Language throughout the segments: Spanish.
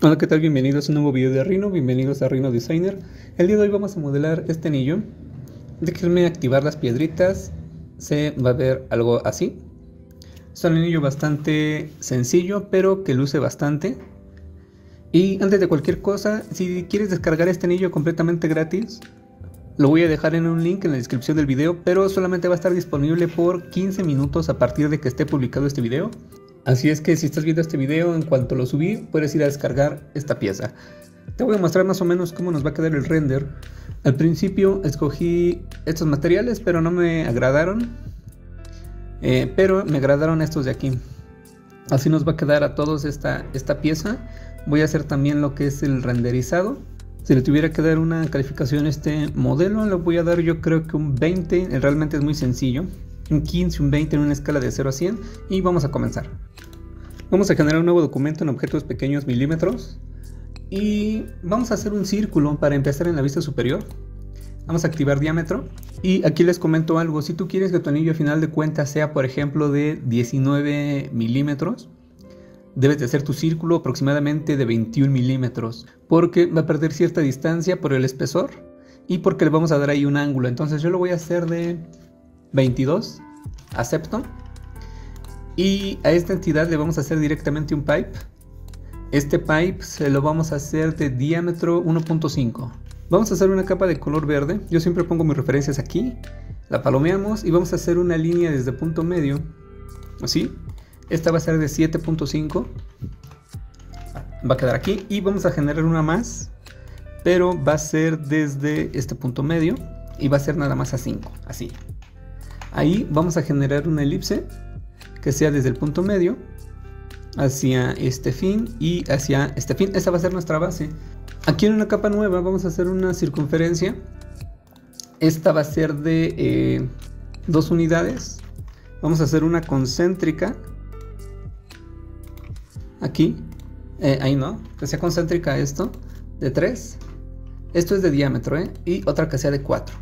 Hola, ¿qué tal? Bienvenidos a un nuevo video de Rhino, bienvenidos a Rhino Designer. El día de hoy vamos a modelar este anillo. Déjenme activar las piedritas, se va a ver algo así. Es un anillo bastante sencillo, pero que luce bastante. Y antes de cualquier cosa, si quieres descargar este anillo completamente gratis, lo voy a dejar en un link en la descripción del video, pero solamente va a estar disponible por 15 minutos a partir de que esté publicado este video. Así es que si estás viendo este video, en cuanto lo subí, puedes ir a descargar esta pieza. Te voy a mostrar más o menos cómo nos va a quedar el render. Al principio escogí estos materiales, pero no me agradaron. Pero me agradaron estos de aquí. Así nos va a quedar a todos esta pieza. Voy a hacer también lo que es el renderizado. Si le tuviera que dar una calificación a este modelo, le voy a dar yo creo que un 20, realmente es muy sencillo. Un 15, un 20 en una escala de 0 a 100 y vamos a comenzar. Vamos a generar un nuevo documento en objetos pequeños milímetros y vamos a hacer un círculo para empezar en la vista superior. Vamos a activar diámetro y aquí les comento algo. Si tú quieres que tu anillo a final de cuentas sea por ejemplo de 19 milímetros, debes de hacer tu círculo aproximadamente de 21 milímetros porque va a perder cierta distancia por el espesor y porque le vamos a dar ahí un ángulo. Entonces yo lo voy a hacer de 22, acepto, y a esta entidad le vamos a hacer directamente un pipe. Este pipe se lo vamos a hacer de diámetro 1.5. Vamos a hacer una capa de color verde, yo siempre pongo mis referencias aquí, la palomeamos y vamos a hacer una línea desde punto medio, así. Esta va a ser de 7.5, va a quedar aquí y vamos a generar una más, pero va a ser desde este punto medio y va a ser nada más a 5, así. Ahí vamos a generar una elipse que sea desde el punto medio hacia este fin y hacia este fin. Esta va a ser nuestra base. Aquí en una capa nueva vamos a hacer una circunferencia. Esta va a ser de 2 unidades. Vamos a hacer una concéntrica. Aquí, ahí no, que sea concéntrica esto, de 3. Esto es de diámetro, y otra que sea de 4.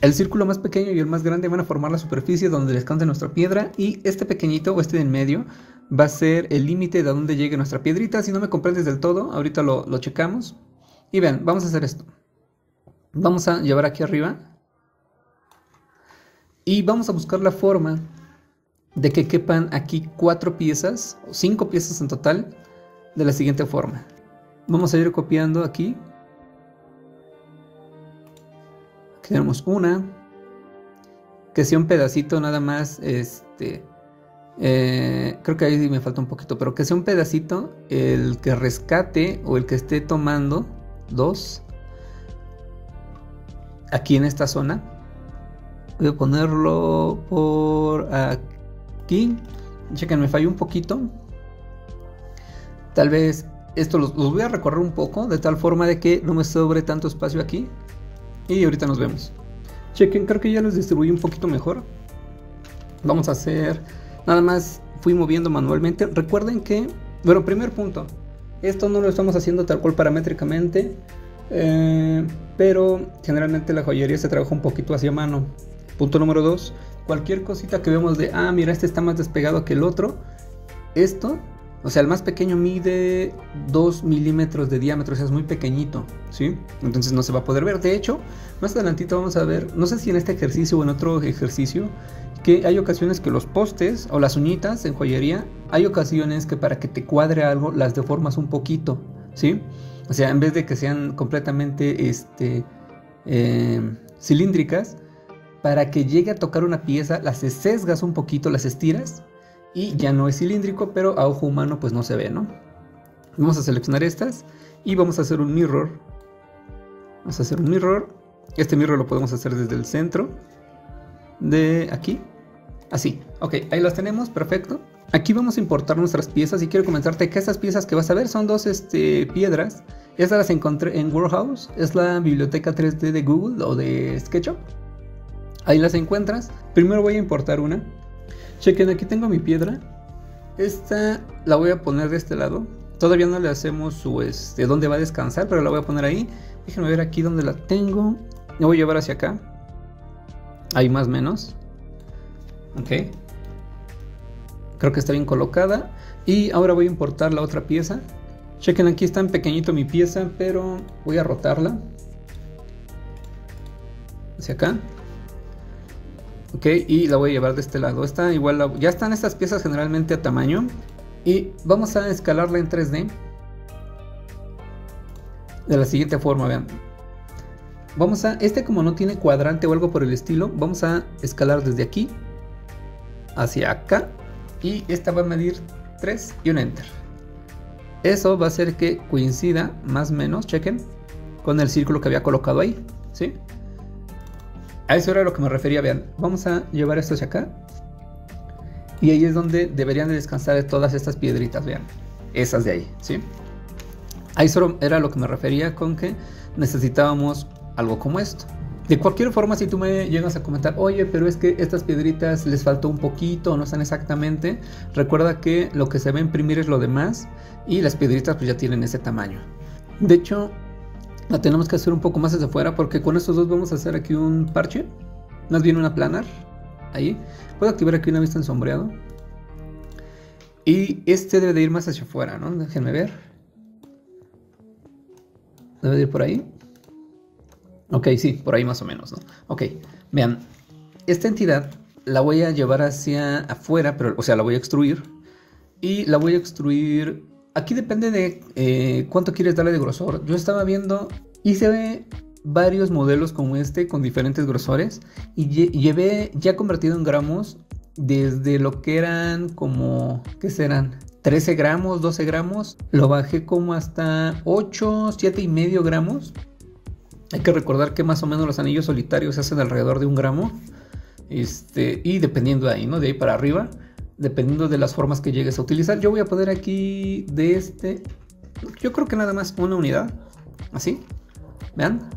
El círculo más pequeño y el más grande van a formar la superficie donde descanse nuestra piedra y este pequeñito o este de en medio va a ser el límite de donde llegue nuestra piedrita. Si no me comprendes del todo, ahorita lo checamos. Y vean, vamos a hacer esto. Vamos a llevar aquí arriba y vamos a buscar la forma de que quepan aquí 4 piezas o 5 piezas en total de la siguiente forma. Vamos a ir copiando aquí. Tenemos una que sea un pedacito nada más, creo que ahí me falta un poquito, pero que sea un pedacito el que rescate o el que esté tomando 2 aquí en esta zona. Voy a ponerlo por aquí, chequen, me falló un poquito, tal vez esto los voy a recorrer un poco de tal forma de que no me sobre tanto espacio aquí. Y ahorita nos vemos. Chequen, creo que ya los distribuí un poquito mejor. Vamos a hacer... Nada más fui moviendo manualmente. Recuerden que... Bueno, primer punto. Esto no lo estamos haciendo tal cual paramétricamente. Pero generalmente la joyería se trabaja un poquito hacia mano. Punto número 2. Cualquier cosita que vemos de... Ah, mira, este está más despegado que el otro. Esto... O sea, el más pequeño mide 2 milímetros de diámetro, o sea, es muy pequeñito, ¿sí? Entonces no se va a poder ver. De hecho, más adelantito vamos a ver, no sé si en este ejercicio o en otro ejercicio, que hay ocasiones que los postes o las uñitas en joyería, hay ocasiones que para que te cuadre algo las deformas un poquito, ¿sí? O sea, en vez de que sean completamente cilíndricas, para que llegue a tocar una pieza, las sesgas un poquito, las estiras. Y ya no es cilíndrico, pero a ojo humano pues no se ve, ¿no? Vamos a seleccionar estas y vamos a hacer un mirror. Vamos a hacer un mirror. Este mirror lo podemos hacer desde el centro. De aquí. Así. Ok, ahí las tenemos, perfecto. Aquí vamos a importar nuestras piezas y quiero comentarte que estas piezas que vas a ver son 2 piedras. Estas las encontré en Workhouse. Es la biblioteca 3D de Google o de SketchUp. Ahí las encuentras. Primero voy a importar una. Chequen, aquí tengo mi piedra. Esta la voy a poner de este lado. Todavía no le hacemos su dónde va a descansar, pero la voy a poner ahí. Déjenme ver aquí dónde la tengo. La voy a llevar hacia acá. Ahí más o menos. ok. Creo que está bien colocada. Y ahora voy a importar la otra pieza. Chequen, aquí está en pequeñito mi pieza, pero voy a rotarla hacia acá. Ok, y la voy a llevar de este lado. Esta igual ya están estas piezas generalmente a tamaño. Y vamos a escalarla en 3D. De la siguiente forma, vean. Vamos a... Este como no tiene cuadrante o algo por el estilo, vamos a escalar desde aquí hacia acá. Y esta va a medir 3 y un Enter. Eso va a hacer que coincida más o menos, chequen, con el círculo que había colocado ahí, ¿sí? A eso era lo que me refería, vean. Vamos a llevar esto hacia acá. Y ahí es donde deberían de descansar todas estas piedritas, vean. Esas de ahí, ¿sí? A eso era lo que me refería con que necesitábamos algo como esto. De cualquier forma, si tú me llegas a comentar, oye, pero es que estas piedritas les faltó un poquito o no están exactamente, recuerda que lo que se va a imprimir es lo demás y las piedritas pues ya tienen ese tamaño. De hecho, la tenemos que hacer un poco más hacia afuera porque con estos dos vamos a hacer aquí un parche, más bien una planar. Ahí, puedo activar aquí una vista en sombreado y este debe de ir más hacia afuera, ¿no? Déjenme ver. Debe de ir por ahí. Ok, sí, por ahí más o menos, ¿no? Ok, vean, esta entidad la voy a llevar hacia afuera, pero, o sea, la voy a extruir. Y la voy a extruir... Aquí depende de cuánto quieres darle de grosor. Yo estaba viendo, hice varios modelos como este, con diferentes grosores. Y llevé, ya convertido en gramos, desde lo que eran como... ¿Qué serán? 13 gramos, 12 gramos. Lo bajé como hasta 8, 7,5 gramos. Hay que recordar que más o menos los anillos solitarios se hacen alrededor de 1 gramo. Y dependiendo de ahí, ¿no? De ahí para arriba. Dependiendo de las formas que llegues a utilizar. Yo voy a poner aquí de este... Yo creo que nada más una unidad. Así. Vean.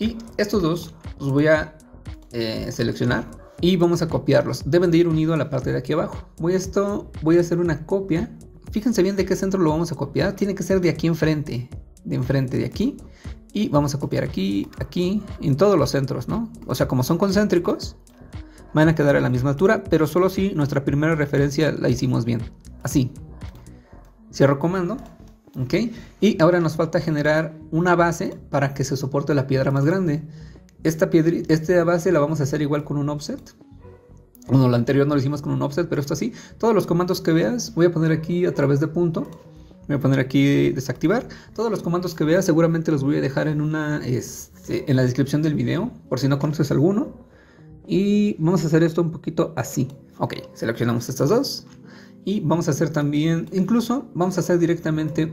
Y estos dos los voy a seleccionar. Y vamos a copiarlos. Deben de ir unidos a la parte de aquí abajo. Voy a hacer una copia. Fíjense bien de qué centro lo vamos a copiar. Tiene que ser de aquí enfrente. De enfrente de aquí. Y vamos a copiar aquí, aquí, en todos los centros, ¿no? O sea, como son concéntricos, van a quedar a la misma altura, pero solo si nuestra primera referencia la hicimos bien. Así. Cierro comando. Ok. Y ahora nos falta generar una base para que se soporte la piedra más grande. Esta base la vamos a hacer igual con un offset. Bueno, la anterior no lo hicimos con un offset, pero esto así. Todos los comandos que veas, voy a poner aquí a través de punto. Voy a poner aquí desactivar. Todos los comandos que veas seguramente los voy a dejar en una en la descripción del video, por si no conoces alguno. Y vamos a hacer esto un poquito así. Ok, seleccionamos estas dos. Y vamos a hacer también, incluso vamos a hacer directamente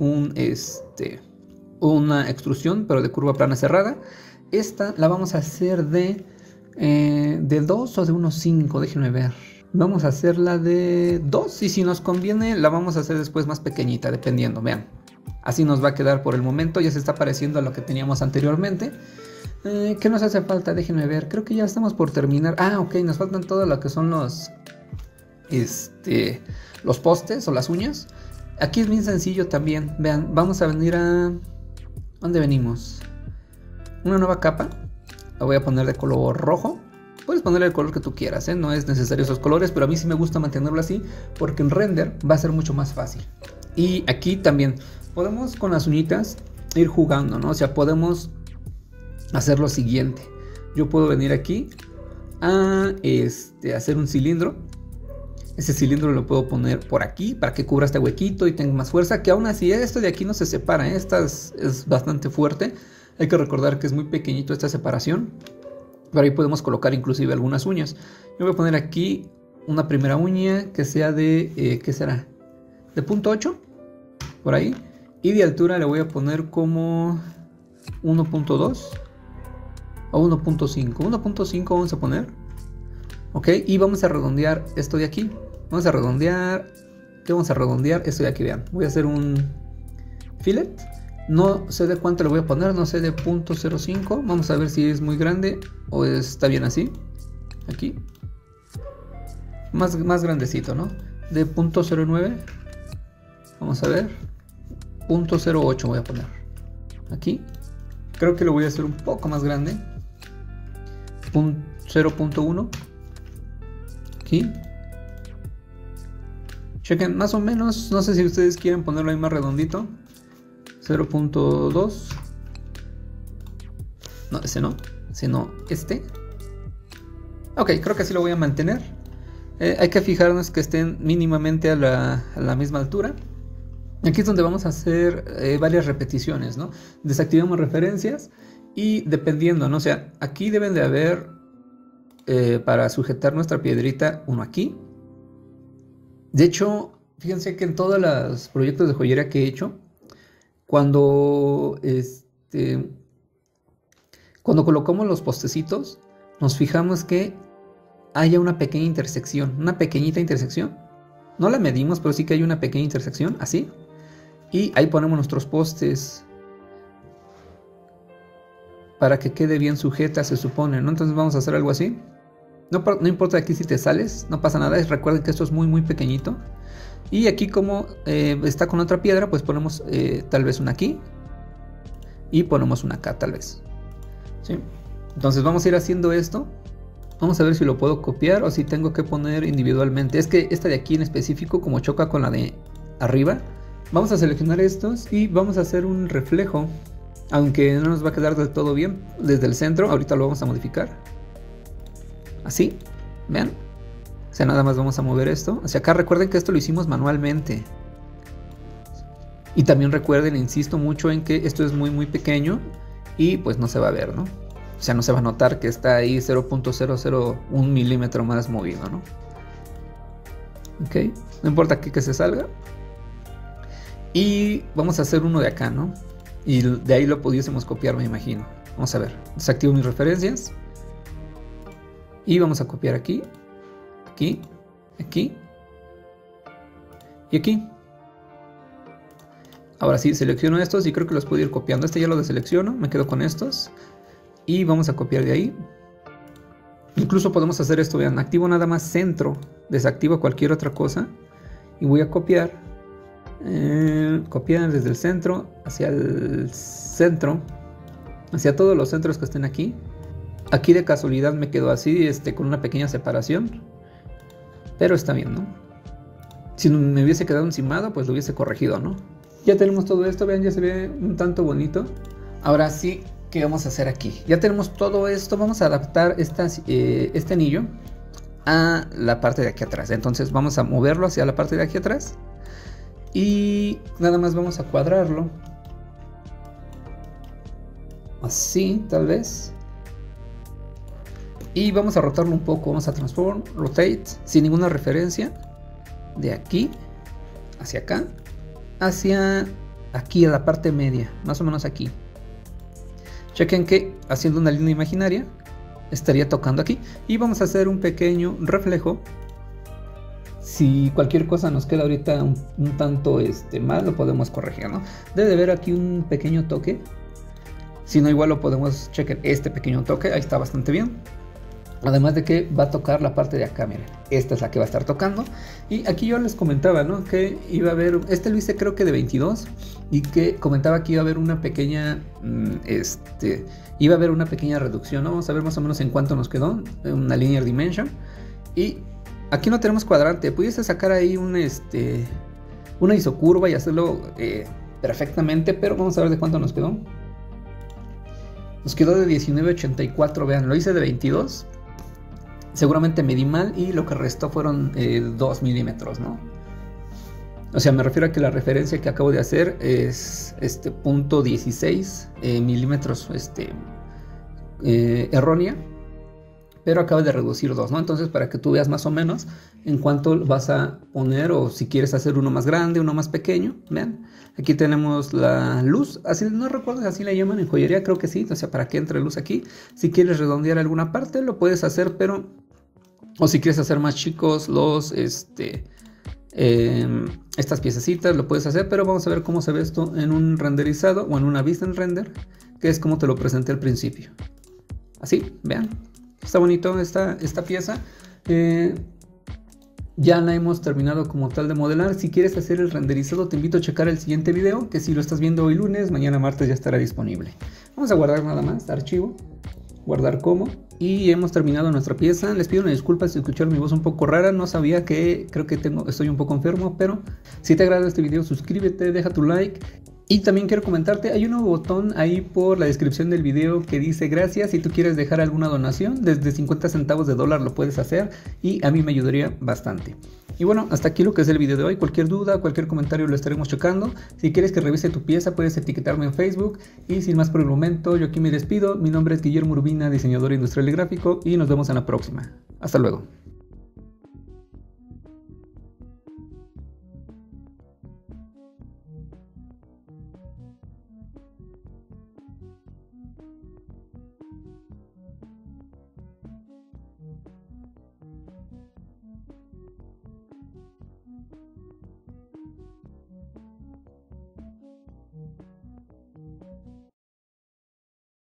una extrusión, pero de curva plana cerrada. Esta la vamos a hacer de 2 o de 1.5, déjenme ver. Vamos a hacerla de 2 y si nos conviene la vamos a hacer después más pequeñita, dependiendo, vean. Así nos va a quedar por el momento, ya se está pareciendo a lo que teníamos anteriormente. ¿Qué nos hace falta? Déjenme ver, creo que ya estamos por terminar. Ah, ok, nos faltan todo lo que son los postes o las uñas. Aquí es bien sencillo también, vean, vamos a venir a... ¿Dónde venimos? Una nueva capa, la voy a poner de color rojo. Puedes ponerle el color que tú quieras, ¿eh? No es necesario esos colores, pero a mí sí me gusta mantenerlo así porque en render va a ser mucho más fácil. Y aquí también podemos con las uñitas ir jugando, ¿no? O sea, podemos hacer lo siguiente. Yo puedo venir aquí a hacer un cilindro. Ese cilindro lo puedo poner por aquí para que cubra este huequito y tenga más fuerza. Que aún así esto de aquí no se separa, ¿eh? Esta es bastante fuerte. Hay que recordar que es muy pequeñito esta separación. Pero ahí podemos colocar inclusive algunas uñas. Yo voy a poner aquí una primera uña que sea de... ¿qué será? De 0.8. Por ahí. Y de altura le voy a poner como 1.2. O 1.5. 1.5 vamos a poner. Ok. Y vamos a redondear esto de aquí. Vamos a redondear... ¿Qué vamos a redondear? Esto de aquí, vean. Voy a hacer un fillet. No sé de cuánto le voy a poner, no sé de 0.05. Vamos a ver si es muy grande o está bien así. Aquí. Más grandecito, ¿no? De 0.09. Vamos a ver. 0.08 voy a poner. Aquí. Creo que lo voy a hacer un poco más grande. 0.1. Aquí. Chequen, más o menos, no sé si ustedes quieren ponerlo ahí más redondito. 0.2. No, ese no, sino este. Ok, creo que así lo voy a mantener. Hay que fijarnos que estén mínimamente a la misma altura. Aquí es donde vamos a hacer varias repeticiones, ¿no? Desactivamos referencias y dependiendo, ¿no? O sea, aquí deben de haber, para sujetar nuestra piedrita, uno aquí. De hecho, fíjense que en todos los proyectos de joyería que he hecho, cuando colocamos los postecitos, nos fijamos que haya una pequeña intersección, una pequeñita intersección. No la medimos, pero sí que hay una pequeña intersección, así. Y ahí ponemos nuestros postes para que quede bien sujeta, se supone, ¿no? Entonces vamos a hacer algo así. No, no importa aquí si te sales, no pasa nada. Recuerden que esto es muy muy pequeñito. Y aquí como está con otra piedra, pues ponemos tal vez una aquí. Y ponemos una acá tal vez, ¿sí? Entonces vamos a ir haciendo esto. Vamos a ver si lo puedo copiar o si tengo que poner individualmente. Es que esta de aquí en específico, como choca con la de arriba, vamos a seleccionar estos y vamos a hacer un reflejo. Aunque no nos va a quedar del todo bien desde el centro, ahorita lo vamos a modificar. Así, vean. O sea, nada más vamos a mover esto hacia acá. Recuerden que esto lo hicimos manualmente. Y también recuerden, insisto mucho en que esto es muy muy pequeño y pues no se va a ver, ¿no? O sea, no se va a notar que está ahí 0.001 milímetro más movido, ¿no? Ok, no importa aquí que se salga. Y vamos a hacer uno de acá, ¿no? Y de ahí lo pudiésemos copiar, me imagino. Vamos a ver, desactivo mis referencias. Y vamos a copiar aquí, aquí, aquí y aquí. Ahora sí, selecciono estos y creo que los puedo ir copiando. Este ya lo deselecciono, me quedo con estos. Y vamos a copiar de ahí. Incluso podemos hacer esto, vean, activo nada más centro, desactivo cualquier otra cosa y voy a copiar, copiar desde el centro hacia el centro, hacia todos los centros que estén aquí. Aquí de casualidad me quedó así, con una pequeña separación, pero está bien, ¿no? Si me hubiese quedado encimado, pues lo hubiese corregido, ¿no? Ya tenemos todo esto, vean, ya se ve un tanto bonito. Ahora sí, ¿qué vamos a hacer aquí? Ya tenemos todo esto. Vamos a adaptar este anillo a la parte de aquí atrás. Entonces vamos a moverlo hacia la parte de aquí atrás. Y nada más vamos a cuadrarlo. Así, tal vez. Y vamos a rotarlo un poco. Vamos a transform, rotate, sin ninguna referencia. De aquí, hacia acá, hacia aquí, a la parte media. Más o menos aquí. Chequen que haciendo una línea imaginaria estaría tocando aquí y vamos a hacer un pequeño reflejo. Si cualquier cosa nos queda ahorita un tanto mal, lo podemos corregir, ¿no? Debe haber aquí un pequeño toque. Si no, igual lo podemos chequen este pequeño toque, ahí está bastante bien. Además de que va a tocar la parte de acá, miren, esta es la que va a estar tocando. Y aquí yo les comentaba, ¿no? Que iba a haber, lo hice creo que de 22 y que comentaba que iba a haber una pequeña, iba a haber una pequeña reducción, ¿no? Vamos a ver más o menos en cuánto nos quedó, una linear dimension. Y aquí no tenemos cuadrante, pudiese sacar ahí una isocurva y hacerlo perfectamente, pero vamos a ver de cuánto nos quedó. Nos quedó de 19.84, vean, lo hice de 22. Seguramente medí mal y lo que restó fueron 2 milímetros, ¿no? O sea, me refiero a que la referencia que acabo de hacer es .16 milímetros errónea, pero acabo de reducir 2, ¿no? Entonces, para que tú veas más o menos en cuánto vas a poner o si quieres hacer uno más grande, uno más pequeño, vean. Aquí tenemos la luz, así, no recuerdo si así la llaman en joyería, creo que sí, o sea, para que entre luz aquí. Si quieres redondear alguna parte, lo puedes hacer, pero... O si quieres hacer más chicos los, estas piececitas, lo puedes hacer, pero vamos a ver cómo se ve esto en un renderizado o en una vista en render, que es como te lo presenté al principio. Así, vean. Está bonito esta pieza. Ya la hemos terminado como tal de modelar. Si quieres hacer el renderizado, te invito a checar el siguiente video, que si lo estás viendo hoy lunes, mañana martes ya estará disponible. Vamos a guardar nada más, archivo, guardar como. Y hemos terminado nuestra pieza. Les pido una disculpa si escucharon mi voz un poco rara. No sabía que... creo que estoy un poco enfermo. Pero si te agrada este video, suscríbete, deja tu like. Y también quiero comentarte, hay un nuevo botón ahí por la descripción del video que dice gracias. Si tú quieres dejar alguna donación, desde 50 centavos de dólar lo puedes hacer. Y a mí me ayudaría bastante. Y bueno, hasta aquí lo que es el video de hoy. Cualquier duda, cualquier comentario lo estaremos checando. Si quieres que revise tu pieza, puedes etiquetarme en Facebook. Y sin más por el momento, yo aquí me despido. Mi nombre es Guillermo Urbina, diseñador industrial y gráfico. Y nos vemos en la próxima. Hasta luego.